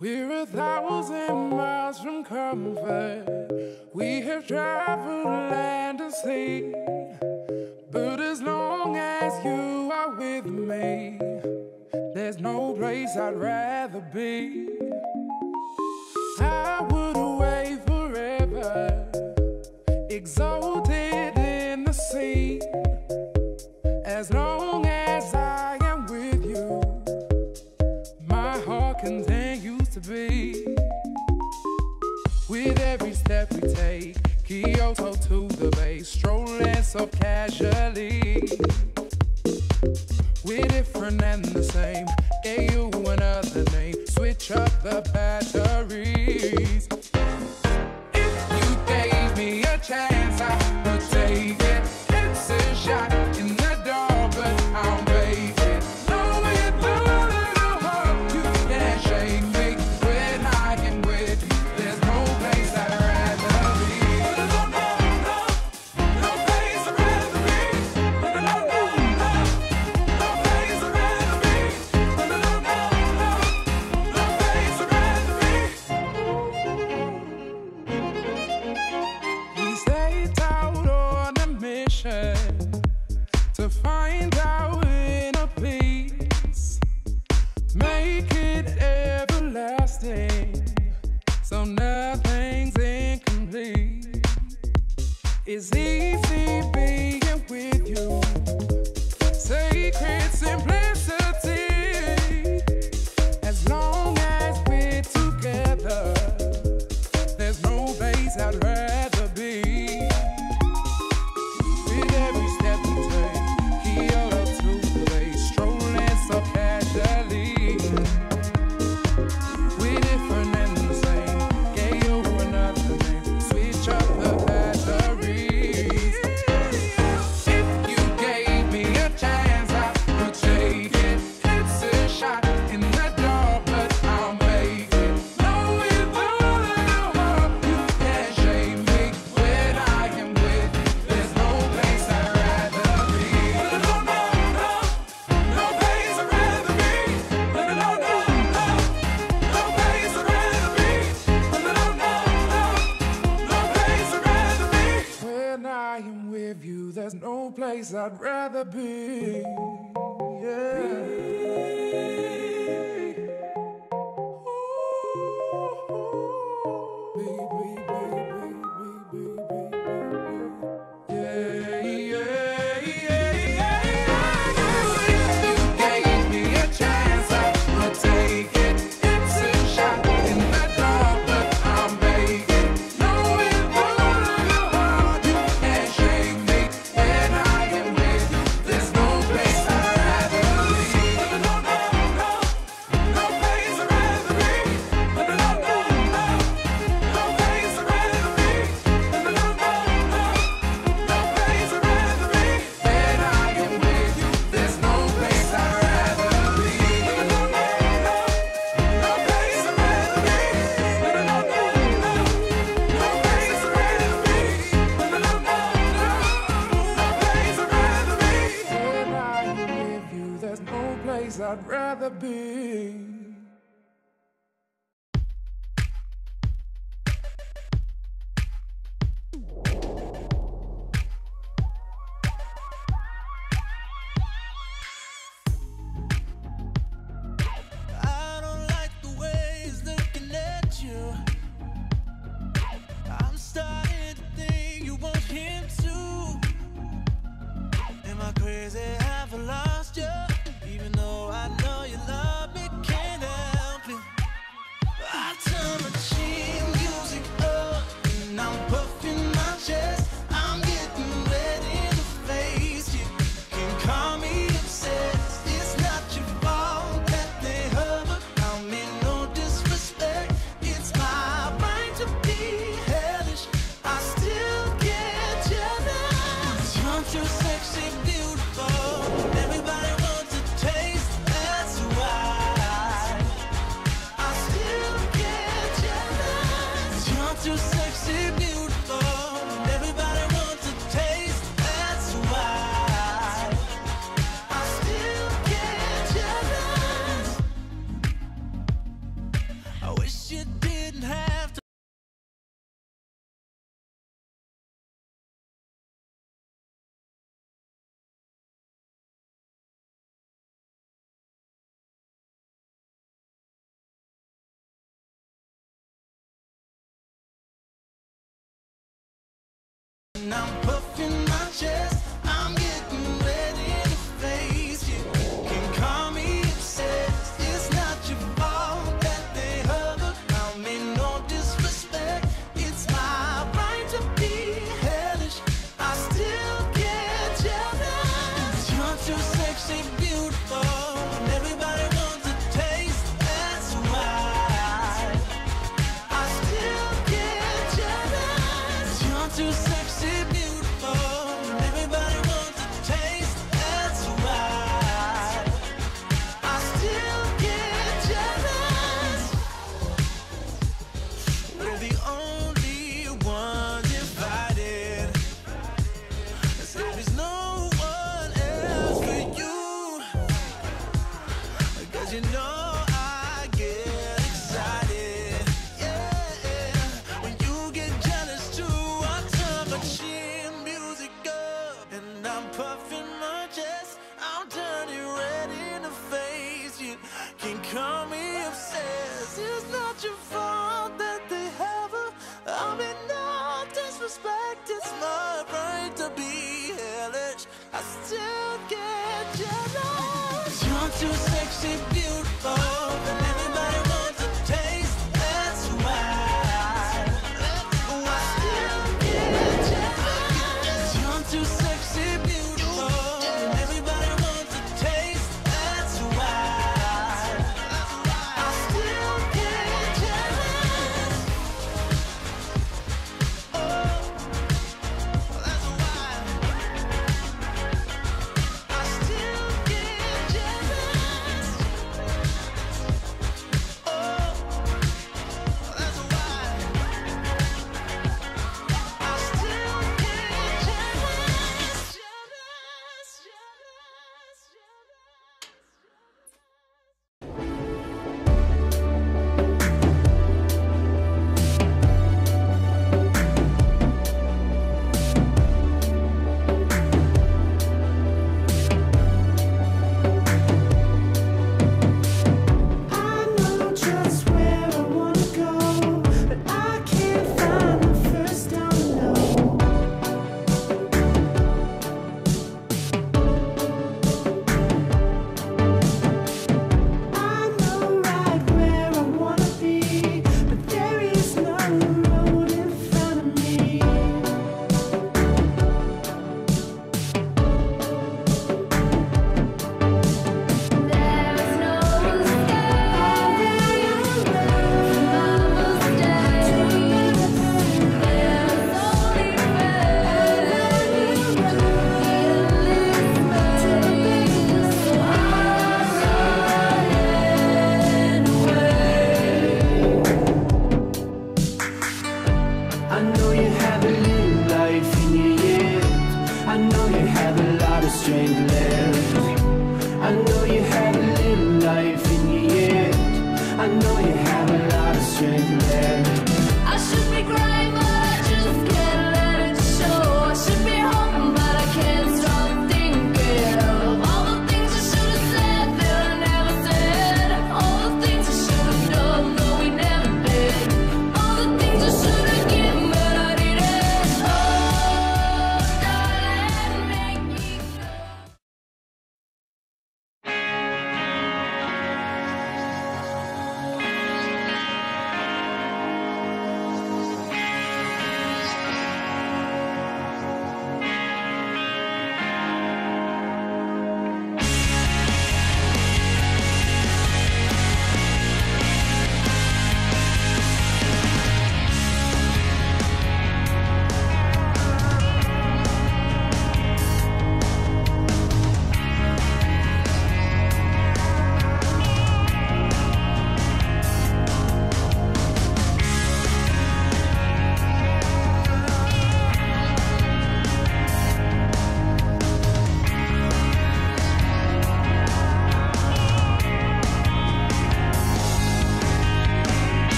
We're 1,000 miles from comfort. We have traveled land and sea, but as long as you are with me, there's no place I'd rather be. I would away forever, exalted in the sea, as long as I am with you, my heart continues to be. With every step we take, Kyoto to the bay, strolling so casually. We're different and the same, gave you another name, switch up the batteries. If you gave me a chance, I would take it. It's a shot in the dark, but I'll wait it. Knowing all that I'll hold you, can't shake me when I am with you. There's no place I'd rather be. No, no, no, no place I'd rather be. No, no, no, no, no place I'd rather be. No, no, no, no, no place I'd rather be. We stayed out on a mission to find our inner peace, make it everlasting, so nothing's incomplete. It's easy being with you, sacred simplicity. As long as we're together, there's no place I'd rather be. With every step we take, Kyoto to the bay, strolling so casually. We're different and the same, gave you another name, switch up the batteries. If you gave me a chance, I would take it. It's a shot in the dark, but I'll make it. Knowing all that I'll hold you, can't shake me when I am with you. There's no place I'd rather be. No, no, no, no place I'd rather be. No, no, no, no, no place I'd rather be. No, no, no, no, no place I'd rather be. When I am with you, there's no place I'd rather be. There's no place I'd rather be. army of says it's not your fault that they have her. I mean, no disrespect, it's my right to be hellish. I still get jealous. You're too sexy.